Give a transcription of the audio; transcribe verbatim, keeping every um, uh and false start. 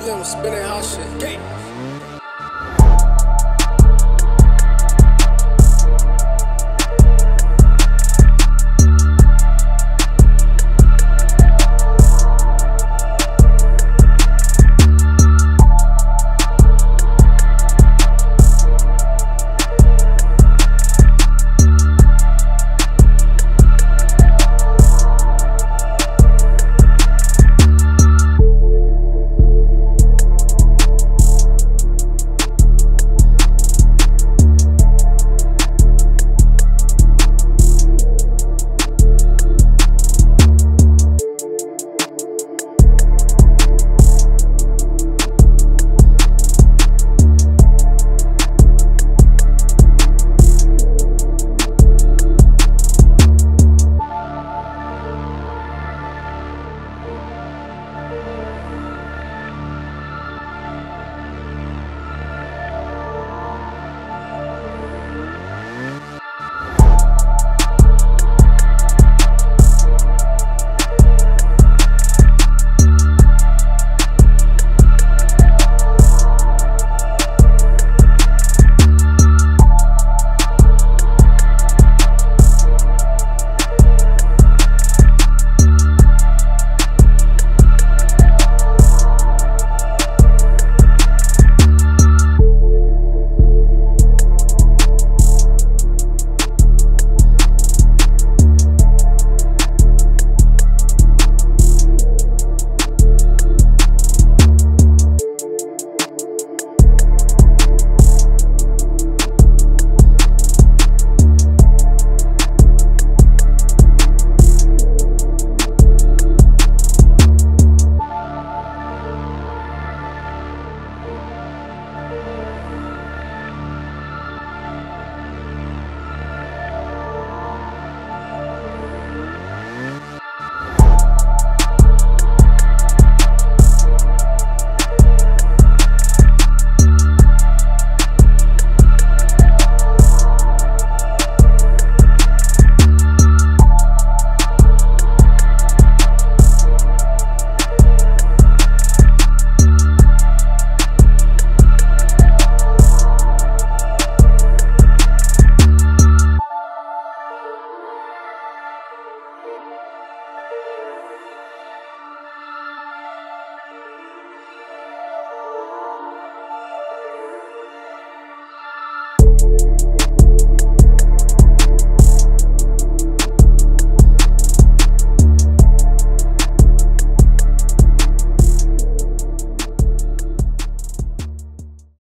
Slim spinning hot shit.